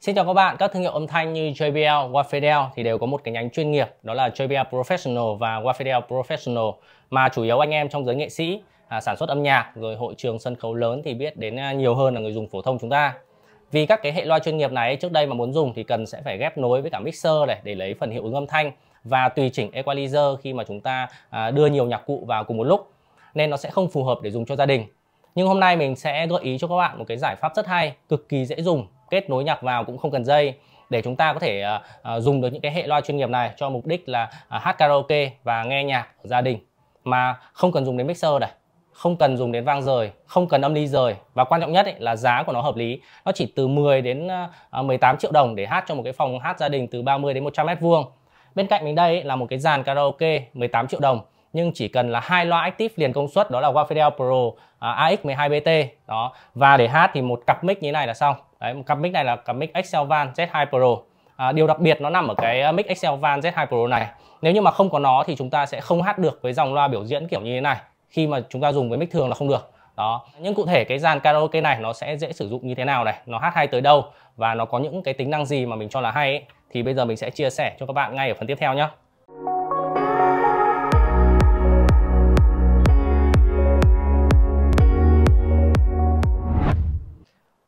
Xin chào các bạn, các thương hiệu âm thanh như JBL, Wharfedale thì đều có một cái nhánh chuyên nghiệp, đó là JBL Professional và Wharfedale Professional, mà chủ yếu anh em trong giới nghệ sĩ, sản xuất âm nhạc rồi hội trường sân khấu lớn thì biết đến nhiều hơn là người dùng phổ thông chúng ta. Vì các cái hệ loa chuyên nghiệp này trước đây mà muốn dùng thì cần sẽ phải ghép nối với cả mixer này để lấy phần hiệu ứng âm thanh và tùy chỉnh equalizer khi mà chúng ta đưa nhiều nhạc cụ vào cùng một lúc, nên nó sẽ không phù hợp để dùng cho gia đình. Nhưng hôm nay mình sẽ gợi ý cho các bạn một cái giải pháp rất hay, cực kỳ dễ dùng, kết nối nhạc vào cũng không cần dây, để chúng ta có thể dùng được những cái hệ loa chuyên nghiệp này cho mục đích là hát karaoke và nghe nhạc ở gia đình mà không cần dùng đến mixer này, không cần dùng đến vang rời, không cần âm ly rời, và quan trọng nhất là giá của nó hợp lý. Nó chỉ từ 10 đến 18 triệu đồng để hát cho một cái phòng hát gia đình từ 30 đến 100 m2. Bên cạnh mình đây là một cái dàn karaoke 18 triệu đồng. Nhưng chỉ cần là hai loa active liền công suất, đó là Wharfedale Pro AX12BT đó, và để hát thì một cặp mic như thế này là xong. Đấy, một cặp mic này là cặp mic Excelvan Z2 Pro. Điều đặc biệt nó nằm ở cái mic Excelvan Z2 Pro này. Nếu như mà không có nó thì chúng ta sẽ không hát được với dòng loa biểu diễn kiểu như thế này. Khi mà chúng ta dùng với mic thường là không được. Đó. Nhưng cụ thể cái dàn karaoke này nó sẽ dễ sử dụng như thế nào này, nó hát hay tới đâu và nó có những cái tính năng gì mà mình cho là hay ấy, thì bây giờ mình sẽ chia sẻ cho các bạn ngay ở phần tiếp theo nhé.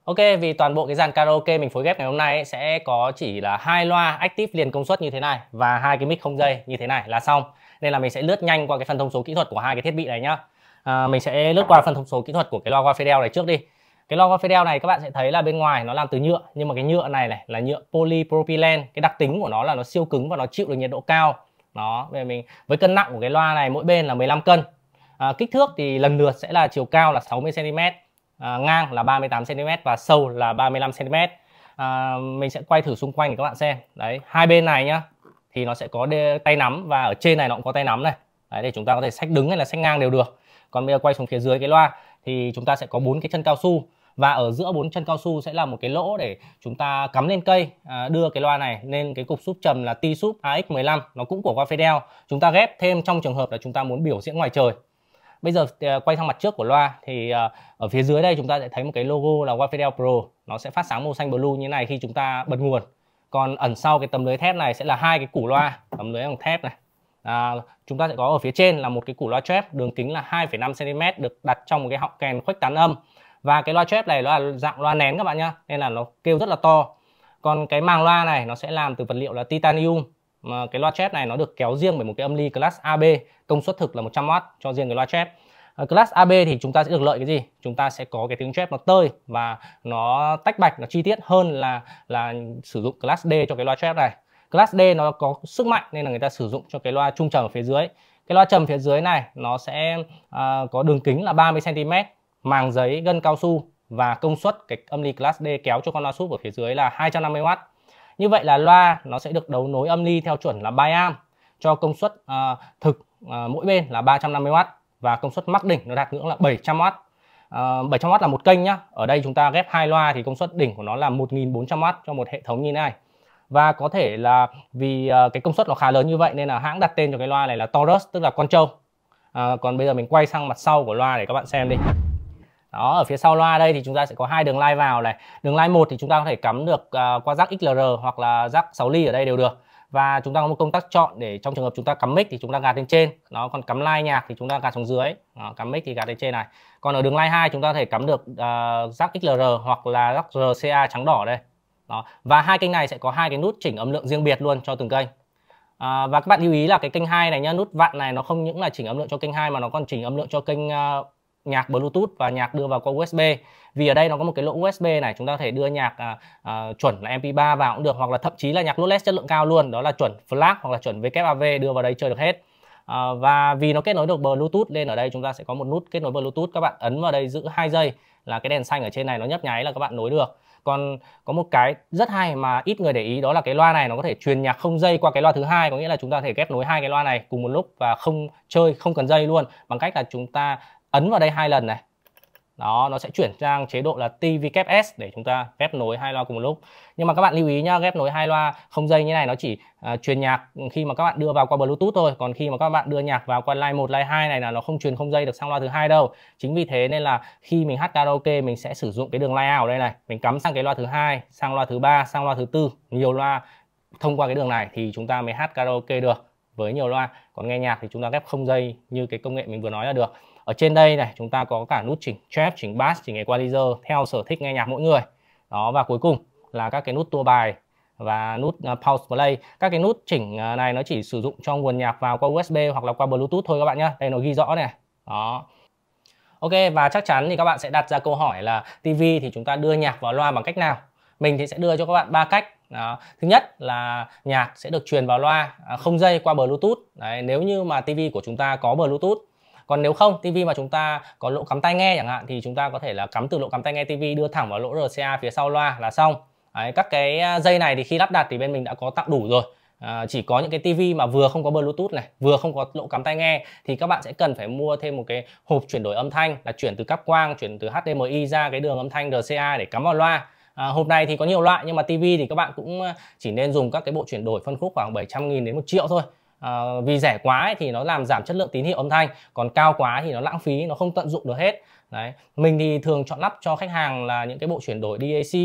Ok, vì toàn bộ cái dàn karaoke mình phối ghép ngày hôm nay ấy, sẽ có chỉ là hai loa active liền công suất như thế này và hai cái mic không dây như thế này là xong. Nên là mình sẽ lướt nhanh qua cái phần thông số kỹ thuật của hai cái thiết bị này nhá. Mình sẽ lướt qua phần thông số kỹ thuật của cái loa Wharfedale này trước đi. Cái loa Wharfedale này các bạn sẽ thấy là bên ngoài nó làm từ nhựa, nhưng mà cái nhựa này là nhựa polypropylene. Cái đặc tính của nó là nó siêu cứng và nó chịu được nhiệt độ cao. Đó, bây giờ mình với cân nặng của cái loa này mỗi bên là 15 cân. Kích thước thì lần lượt sẽ là chiều cao là 60 cm, ngang là 38 cm và sâu là 35 cm. Mình sẽ quay thử xung quanh để các bạn xem. Đấy, hai bên này nhá thì nó sẽ có tay nắm, và ở trên này nó cũng có tay nắm này. Đấy, để chúng ta có thể xách đứng hay là xách ngang đều được. Còn bây giờ quay xuống phía dưới cái loa thì chúng ta sẽ có 4 cái chân cao su, và ở giữa 4 chân cao su sẽ là một cái lỗ để chúng ta cắm lên cây đưa cái loa này lên cái cục súp trầm là T-Sup AX15, nó cũng của Wharfedale. Chúng ta ghép thêm trong trường hợp là chúng ta muốn biểu diễn ngoài trời. Bây giờ quay sang mặt trước của loa thì ở phía dưới đây chúng ta sẽ thấy một cái logo là Wharfedale Pro, nó sẽ phát sáng màu xanh blue như này khi chúng ta bật nguồn. Còn ẩn sau cái tấm lưới thép này sẽ là hai cái củ loa, tấm lưới bằng thép này. Chúng ta sẽ có ở phía trên là một cái củ loa trap đường kính là 2,5 cm được đặt trong một cái họng kèn khuếch tán âm, và cái loa trap này nó là dạng loa nén các bạn nhá, nên là nó kêu rất là to. Còn cái màng loa này nó sẽ làm từ vật liệu là titanium. Cái loa trap này nó được kéo riêng bởi một cái âm ly class AB, công suất thực là 100W cho riêng cái loa trap. Class AB thì chúng ta sẽ được lợi cái gì? Chúng ta sẽ có cái tiếng trap nó tơi và nó tách bạch, nó chi tiết hơn là sử dụng class D cho cái loa trap này. Class D nó có sức mạnh nên là người ta sử dụng cho cái loa trung trầm ở phía dưới. Cái loa trầm phía dưới này nó sẽ có đường kính là 30 cm, màng giấy gân cao su, và công suất cái âm ly class D kéo cho con loa súp ở phía dưới là 250W. Như vậy là loa nó sẽ được đấu nối âm ly theo chuẩn là biamp cho công suất thực mỗi bên là 350W, và công suất mắc đỉnh nó đạt ngưỡng là 700W. 700W là một kênh nhá. Ở đây chúng ta ghép hai loa thì công suất đỉnh của nó là 1400W cho một hệ thống như thế này. Và có thể là vì cái công suất nó khá lớn như vậy nên là hãng đặt tên cho cái loa này là Taurus, tức là con trâu. Còn bây giờ mình quay sang mặt sau của loa để các bạn xem đi. Đó, ở phía sau loa đây thì chúng ta sẽ có hai đường line vào này. Đường line 1 thì chúng ta có thể cắm được qua jack XLR hoặc là jack 6 ly ở đây đều được. Và chúng ta có một công tắc chọn để trong trường hợp chúng ta cắm mic thì chúng ta gạt lên trên. Nó còn cắm line nhạc thì chúng ta gạt xuống dưới. Đó, cắm mic thì gạt lên trên này. Còn ở đường line 2 chúng ta có thể cắm được jack XLR hoặc là jack RCA trắng đỏ đây. Đó. Và hai kênh này sẽ có hai cái nút chỉnh âm lượng riêng biệt luôn cho từng kênh. Và các bạn lưu ý là cái kênh 2 này nhá, nút vặn này nó không những là chỉnh âm lượng cho kênh 2 mà nó còn chỉnh âm lượng cho kênh nhạc Bluetooth và nhạc đưa vào qua USB. Vì ở đây nó có một cái lỗ USB này, chúng ta có thể đưa nhạc chuẩn là MP3 vào cũng được, hoặc là thậm chí là nhạc lossless chất lượng cao luôn, đó là chuẩn FLAC hoặc là chuẩn WAV đưa vào đây chơi được hết. Và vì nó kết nối được Bluetooth nên ở đây chúng ta sẽ có một nút kết nối Bluetooth, các bạn ấn vào đây giữ 2 giây là cái đèn xanh ở trên này nó nhấp nháy là các bạn nối được. Còn có một cái rất hay mà ít người để ý, đó là cái loa này nó có thể truyền nhạc không dây qua cái loa thứ hai, có nghĩa là chúng ta có thể ghép nối hai cái loa này cùng một lúc và không cần dây luôn, bằng cách là chúng ta ấn vào đây hai lần này. Đó, nó sẽ chuyển sang chế độ là TVKS để chúng ta ghép nối hai loa cùng một lúc. Nhưng mà các bạn lưu ý nhá, ghép nối hai loa không dây như này nó chỉ truyền nhạc khi mà các bạn đưa vào qua Bluetooth thôi, còn khi mà các bạn đưa nhạc vào qua line 1, line 2 này là nó không truyền không dây được sang loa thứ hai đâu. Chính vì thế nên là khi mình hát karaoke mình sẽ sử dụng cái đường line out ở đây này, mình cắm sang cái loa thứ hai, sang loa thứ ba, sang loa thứ tư, nhiều loa thông qua cái đường này thì chúng ta mới hát karaoke được với nhiều loa. Còn nghe nhạc thì chúng ta ghép không dây như cái công nghệ mình vừa nói là được. Ở trên đây này chúng ta có cả nút chỉnh treble, chỉnh bass, chỉnh equalizer theo sở thích nghe nhạc mỗi người. Đó, và cuối cùng là các cái nút tua bài và nút pause play. Các cái nút chỉnh này nó chỉ sử dụng cho nguồn nhạc vào qua USB hoặc là qua Bluetooth thôi các bạn nhé. Đây nó ghi rõ này. Đó. Ok, và chắc chắn thì các bạn sẽ đặt ra câu hỏi là TV thì chúng ta đưa nhạc vào loa bằng cách nào? Mình thì sẽ đưa cho các bạn 3 cách. Đó. Thứ nhất là nhạc sẽ được truyền vào loa không dây qua Bluetooth. Đấy, nếu như mà TV của chúng ta có Bluetooth. Còn nếu không, TV mà chúng ta có lỗ cắm tai nghe chẳng hạn thì chúng ta có thể là cắm từ lỗ cắm tai nghe TV đưa thẳng vào lỗ RCA phía sau loa là xong. Đấy, các cái dây này thì khi lắp đặt thì bên mình đã có tặng đủ rồi. Chỉ có những cái TV mà vừa không có Bluetooth này, vừa không có lỗ cắm tai nghe thì các bạn sẽ cần phải mua thêm một cái hộp chuyển đổi âm thanh, là chuyển từ cáp quang, chuyển từ HDMI ra cái đường âm thanh RCA để cắm vào loa. Hộp này thì có nhiều loại nhưng mà TV thì các bạn cũng chỉ nên dùng các cái bộ chuyển đổi phân khúc khoảng 700.000 đến 1 triệu thôi. Vì rẻ quá ấy, thì nó làm giảm chất lượng tín hiệu âm thanh, còn cao quá thì nó lãng phí, nó không tận dụng được hết. Đấy. Mình thì thường chọn lắp cho khách hàng là những cái bộ chuyển đổi DAC,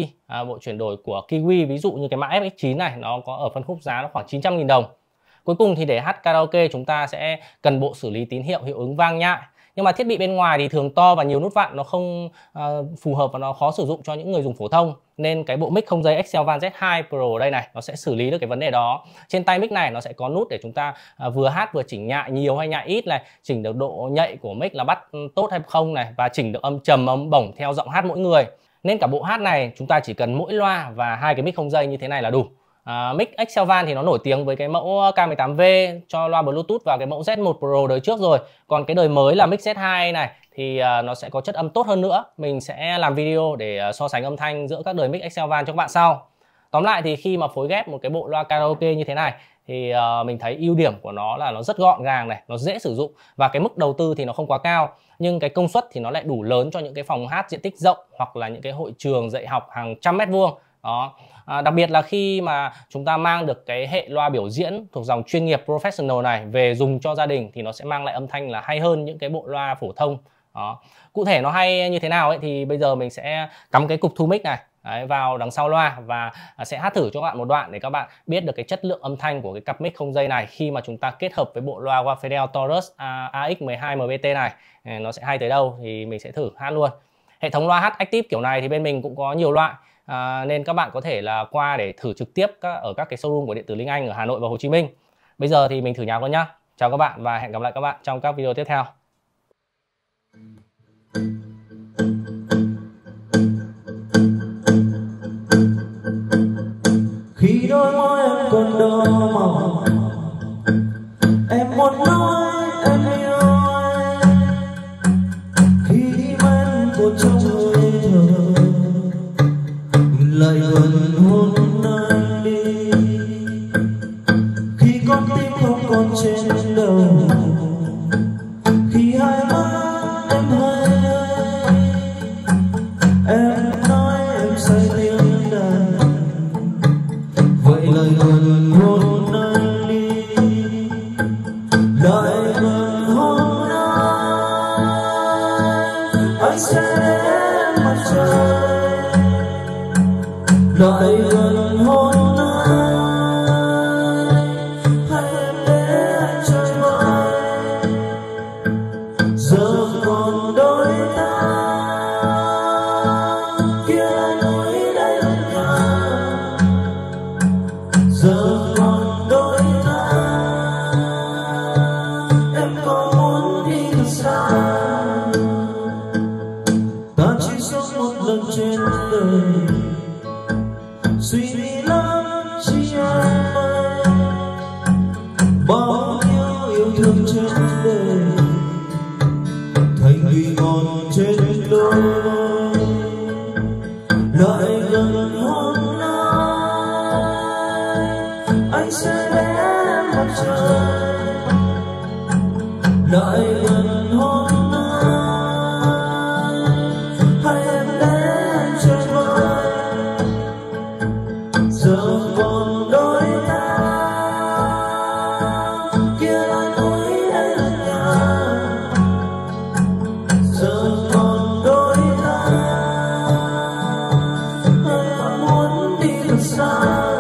bộ chuyển đổi của Kiwi, ví dụ như cái mã FX9 này nó có ở phân khúc giá nó khoảng 900.000 đồng. Cuối cùng thì để hát karaoke chúng ta sẽ cần bộ xử lý tín hiệu hiệu ứng vang nhại. Nhưng mà thiết bị bên ngoài thì thường to và nhiều nút vặn, nó không phù hợp và nó khó sử dụng cho những người dùng phổ thông. Nên cái bộ mic không dây Excelvan Z2 Pro đây này, nó sẽ xử lý được cái vấn đề đó. Trên tay mic này nó sẽ có nút để chúng ta vừa hát vừa chỉnh nhại nhiều hay nhại ít này, chỉnh được độ nhạy của mic là bắt tốt hay không này, và chỉnh được âm trầm, âm bổng theo giọng hát mỗi người. Nên cả bộ hát này chúng ta chỉ cần mỗi loa và hai cái mic không dây như thế này là đủ. Mic Excelvan thì nó nổi tiếng với cái mẫu K18V cho loa Bluetooth và cái mẫu Z1 Pro đời trước rồi. Còn cái đời mới là mic Z2 này thì nó sẽ có chất âm tốt hơn nữa. Mình sẽ làm video để so sánh âm thanh giữa các đời mic Excelvan cho các bạn sau. Tóm lại thì khi mà phối ghép một cái bộ loa karaoke như thế này thì mình thấy ưu điểm của nó là nó rất gọn gàng này, nó dễ sử dụng và cái mức đầu tư thì nó không quá cao, nhưng cái công suất thì nó lại đủ lớn cho những cái phòng hát diện tích rộng hoặc là những cái hội trường dạy học hàng trăm mét vuông. Đó. Đặc biệt là khi mà chúng ta mang được cái hệ loa biểu diễn thuộc dòng chuyên nghiệp professional này về dùng cho gia đình thì nó sẽ mang lại âm thanh là hay hơn những cái bộ loa phổ thông. Đó. Cụ thể nó hay như thế nào ấy thì bây giờ mình sẽ cắm cái cục thu mic này vào đằng sau loa và sẽ hát thử cho các bạn một đoạn để các bạn biết được cái chất lượng âm thanh của cái cặp mic không dây này khi mà chúng ta kết hợp với bộ loa Wharfedale Taurus AX12MBT này, nó sẽ hay tới đâu thì mình sẽ thử hát luôn. Hệ thống loa hát active kiểu này thì bên mình cũng có nhiều loại. Nên các bạn có thể là qua để thử trực tiếp ở các cái showroom của Điện tử Linh Anh ở Hà Nội và Hồ Chí Minh. Bây giờ thì mình thử nhạc luôn nhá. Chào các bạn và hẹn gặp lại các bạn trong các video tiếp theo. Khi đôi môi em còn đỏ mỏng, em muốn nói em yêu anh. Khi đi men một trong hơi thở, lời gần hôn anh đi. Khi con tim không còn trên đầu, khi hai mắt em hay, em nói em say tiếng đàn, vậy lời gần hôn anh đi, lời gần hôn anh sẽ đến mặt trời. Đợi gần hôn anh, hãy em để anh chơi vơi. Giờ còn đôi ta, kia núi đây là nhà. Giờ còn đôi ta, em có muốn đi thật xa. Ta chỉ sống một lần trên đời, suy nghĩ lắm chỉ anh ơi. Bao nhiêu yêu thương trên đời, thành vị ngọt trên đôi môi. Lại gần hôm nay, anh sẽ đến mặt trời. Lại gần hôm nay. thật xa.